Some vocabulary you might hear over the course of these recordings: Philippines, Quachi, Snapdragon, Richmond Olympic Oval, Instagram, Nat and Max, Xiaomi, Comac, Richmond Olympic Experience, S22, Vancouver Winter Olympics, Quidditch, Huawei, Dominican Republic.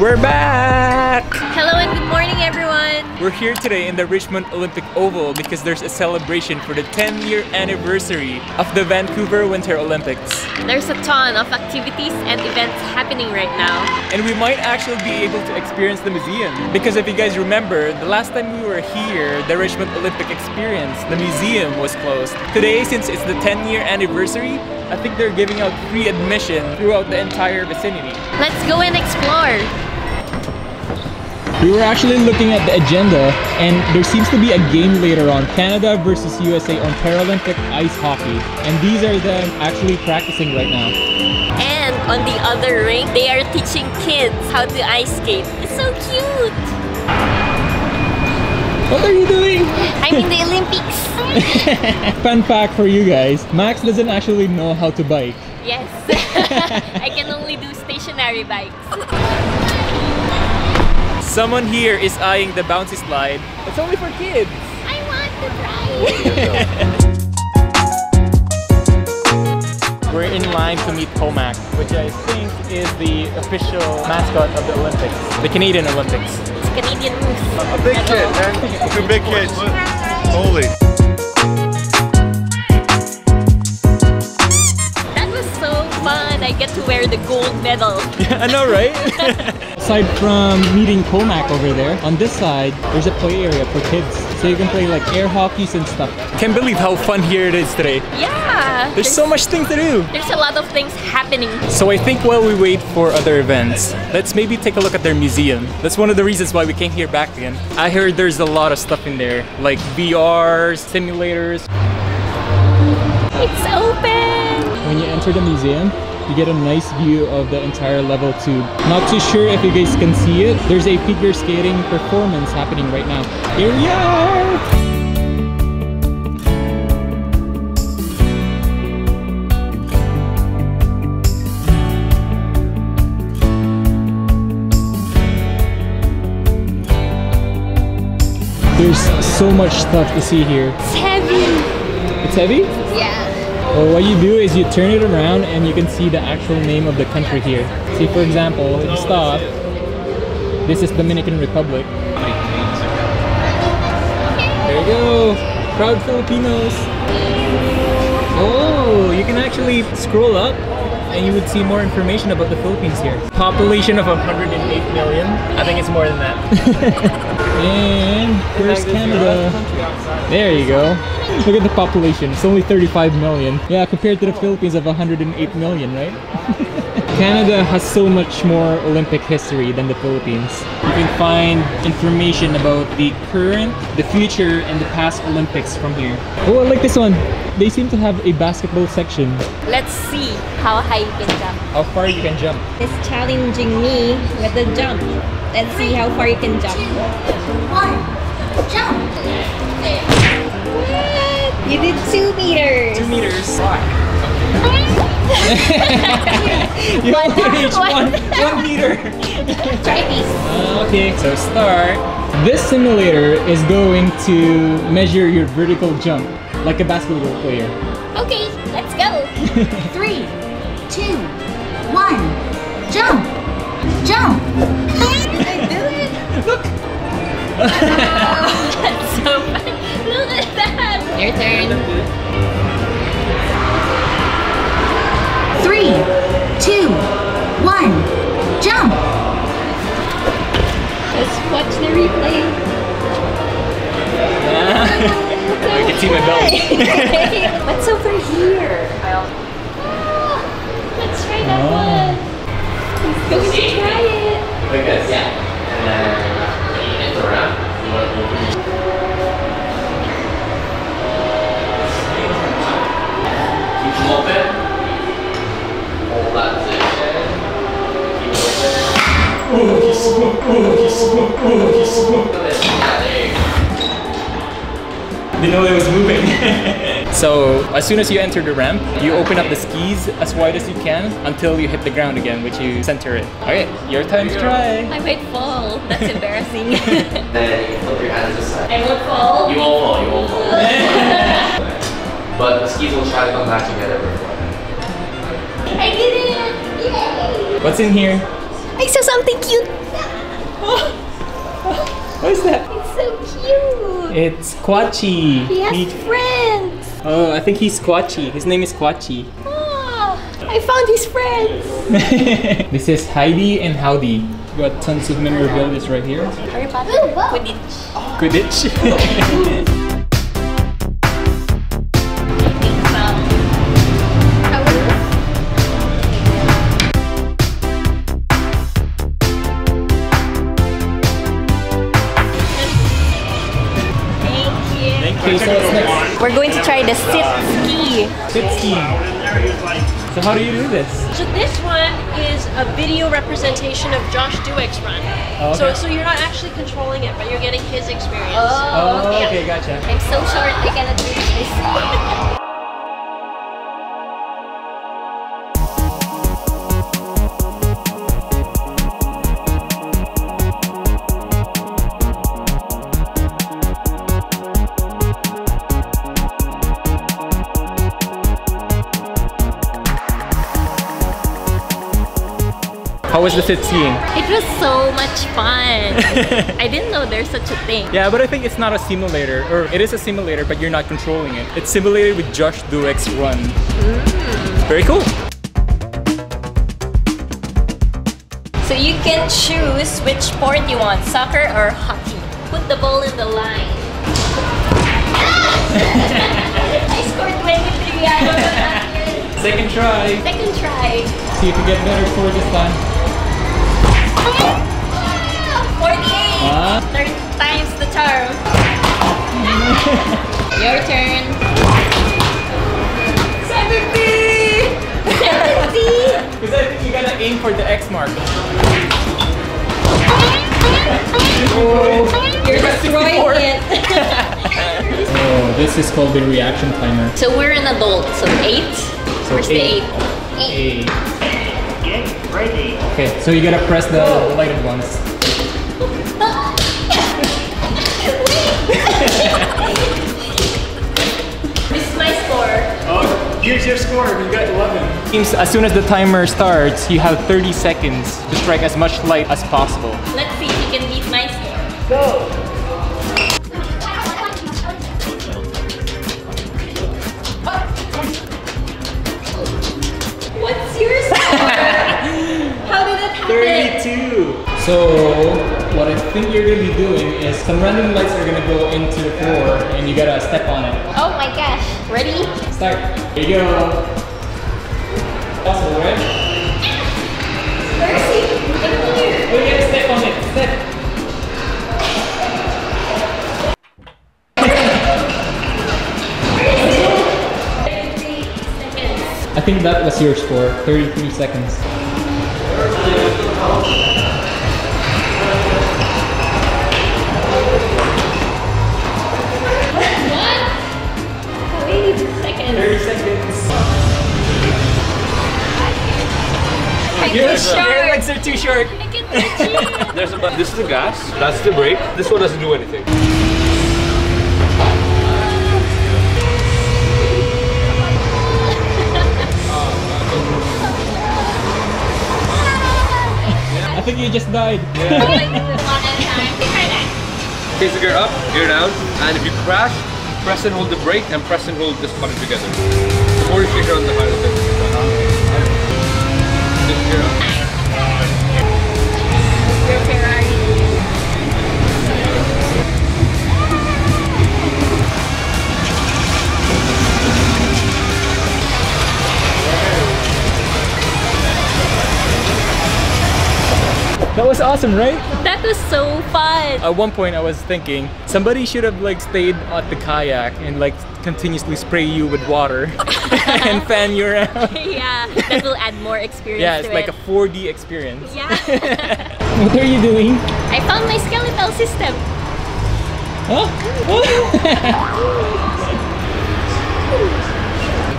We're back! Hello and good morning, everyone! We're here today in the Richmond Olympic Oval because there's a celebration for the 10-year anniversary of the Vancouver Winter Olympics. There's a ton of activities and events happening right now. And we might actually be able to experience the museum. Because if you guys remember, the last time we were here, the Richmond Olympic Experience, the museum was closed. Today, since it's the 10-year anniversary, I think they're giving out free admission throughout the entire vicinity. Let's go and explore! We were actually looking at the agenda, and there seems to be a game later on, Canada versus USA on Paralympic ice hockey. And these are them actually practicing right now. And on the other rink, they are teaching kids how to ice skate. It's so cute! What are you doing? I'm in the Olympics! Fun fact for you guys, Max doesn't actually know how to bike. Yes, I can only do stationary bikes. Someone here is eyeing the bouncy slide. It's only for kids. I want to try. We're in line to meet Comac, which I think is the official mascot of the Olympics. The Canadian Olympics. It's a Canadian moose. A big kid, man. Two big kids. Holy. That was so fun. I get to wear the gold medal. I know, right? Aside from meeting Comac over there, on this side, there's a play area for kids. So you can play like air hockeys and stuff. Can't believe how fun here it is today. Yeah! There's so much thing to do. There's a lot of things happening. So I think while we wait for other events, let's maybe take a look at their museum. That's one of the reasons why we came here back again. I heard there's a lot of stuff in there, like VR, simulators. It's open! When you enter the museum, you get a nice view of the entire level 2. Not too sure if you guys can see it. There's a figure skating performance happening right now. Here we are! There's so much stuff to see here. It's heavy! It's heavy? Yeah. Well, what you do is you turn it around and you can see the actual name of the country here. See, for example, if you stop, this is Dominican Republic. There you go! Proud Filipinos! Oh, you can actually scroll up and you would see more information about the Philippines here. Population of 108 million. I think it's more than that. And here's Canada. There you go. Look at the population, it's only 35 million. Yeah, compared to the Philippines of 108 million, right? Canada has so much more Olympic history than the Philippines. You can find information about the current, the future, and the past Olympics from here. Oh, I like this one. They seem to have a basketball section. Let's see how high you can jump. How far you can jump. It's challenging me with the jump. Let's see how far you can jump. 2, 1, jump! You did 2 meters. 2 meters. You only reached one meter. Try these. Okay, so start. This simulator is going to measure your vertical jump like a basketball player. Okay, let's go. 3, 2, 1, jump, jump. Did I do it? Look. Oh, that's so funny. Look at that. Your turn. 3, 2, 1, jump! Let's watch the replay. I can see my belt. What's over here? Oh, let's try that one. Let's go and try it. Like this? Yeah. And then around. Didn't know it was moving. So as soon as you enter the ramp, you open up the skis as wide as you can until you hit the ground again, which you center it. Alright, your time to try. I might fall. That's embarrassing. Then you flip your hands aside. I won't fall. You won't fall, you won't fall. But the skis will try to come back together before. I did it! Yay! What's in here? I saw something cute! What is that? It's so cute. It's Quachi. He has friends. Oh, I think he's Quachi. His name is Quachi. Oh, I found his friends. This is Heidi and Howdy. We've got tons of memorabilia right here. Harry Potter. Ooh, wow. Quidditch. Oh. Quidditch. We're going to try the sit ski. Sit ski. So how do you do this? So this one is a video representation of Josh Duek's run. Oh, okay. So you're not actually controlling it, but you're getting his experience. Oh, okay, gotcha. I'm so short, I cannot do this. How was the sit skiing? It was so much fun. I didn't know there's such a thing. Yeah, but I think it's not a simulator, or it is a simulator, but you're not controlling it. It's simulated with Josh Duek's run. Mm. Very cool. So you can choose which sport you want, soccer or hockey. Put the ball in the line. I scored 23. I don't know how. Second try. Second try. See if you get better for this time. 48! Third time's the charm. Your turn. 70! 70! Because I think you gotta aim for the X mark. Oh, you're destroying it. Oh, this is called the reaction timer. So we're an adult, so 8. So where's eight. The 8? 8. 8. Ready. Okay, so you gotta press the lighted ones. This is my score. Oh, here's your score. You got 11. Seems as soon as the timer starts, you have 30 seconds to strike as much light as possible. Let's see if you can beat my score. Go. So what I think you're going to be doing is some random lights are going to go into the floor and you got to step on it. Oh my gosh. Ready? Start. Here you go. Possible, right? Mercy. We got to step on it. Step. I think that was your score. 33 seconds. Your legs are too short. There's a button. This is the gas. That's the brake. This one doesn't do anything. I think you just died. Yeah. Okay, so gear up, gear down, and if you crash, press and hold the brake, and press and hold this button together. Or if you're on the high level. That was awesome, right? That was so fun! At one point I was thinking, somebody should have like stayed at the kayak and like continuously spray you with water and fan you around. Yeah, that will add more experience. Yeah, it's like a 4D experience. Yeah. What are you doing? I found my skeletal system. Huh?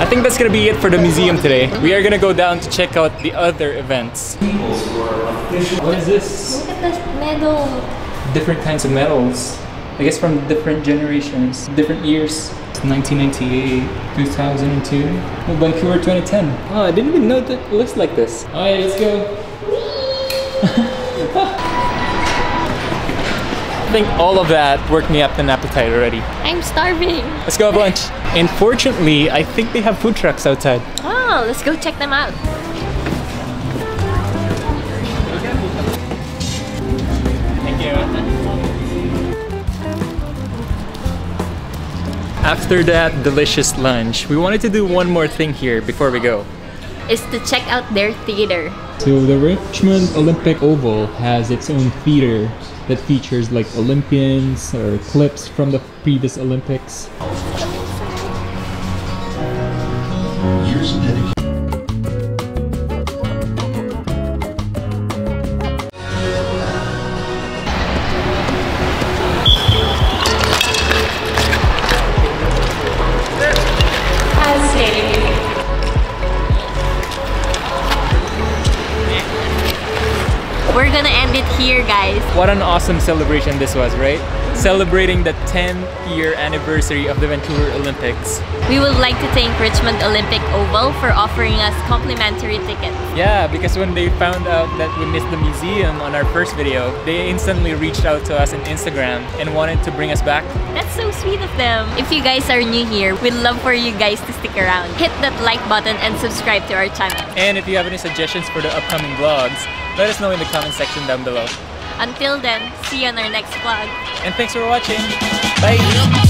I think that's gonna be it for the museum today. We are gonna go down to check out the other events. What is this? Look at this medal. Different kinds of medals. I guess from different generations, different years. 1998, 2002, Vancouver 2010. Oh, I didn't even know that it looks like this. Alright, let's go. think all of that worked me up an appetite already. I'm starving. Let's go have lunch. And fortunately, I think they have food trucks outside. Oh, let's go check them out. Thank you. After that delicious lunch, we wanted to do one more thing here before we go. It's to check out their theater. So the Richmond Olympic Oval has its own theater that features like Olympians or clips from the previous Olympics. We're gonna end it here, guys. What an awesome celebration this was, right? Celebrating the 10th year anniversary of the Vancouver Olympics. We would like to thank Richmond Olympic Oval for offering us complimentary tickets. Yeah, because when they found out that we missed the museum on our first video, they instantly reached out to us on Instagram and wanted to bring us back. That's so sweet of them. If you guys are new here, we'd love for you guys to stick around. Hit that like button and subscribe to our channel. And if you have any suggestions for the upcoming vlogs, let us know in the comment section down below. Until then, see you on our next vlog. And thanks for watching. Bye.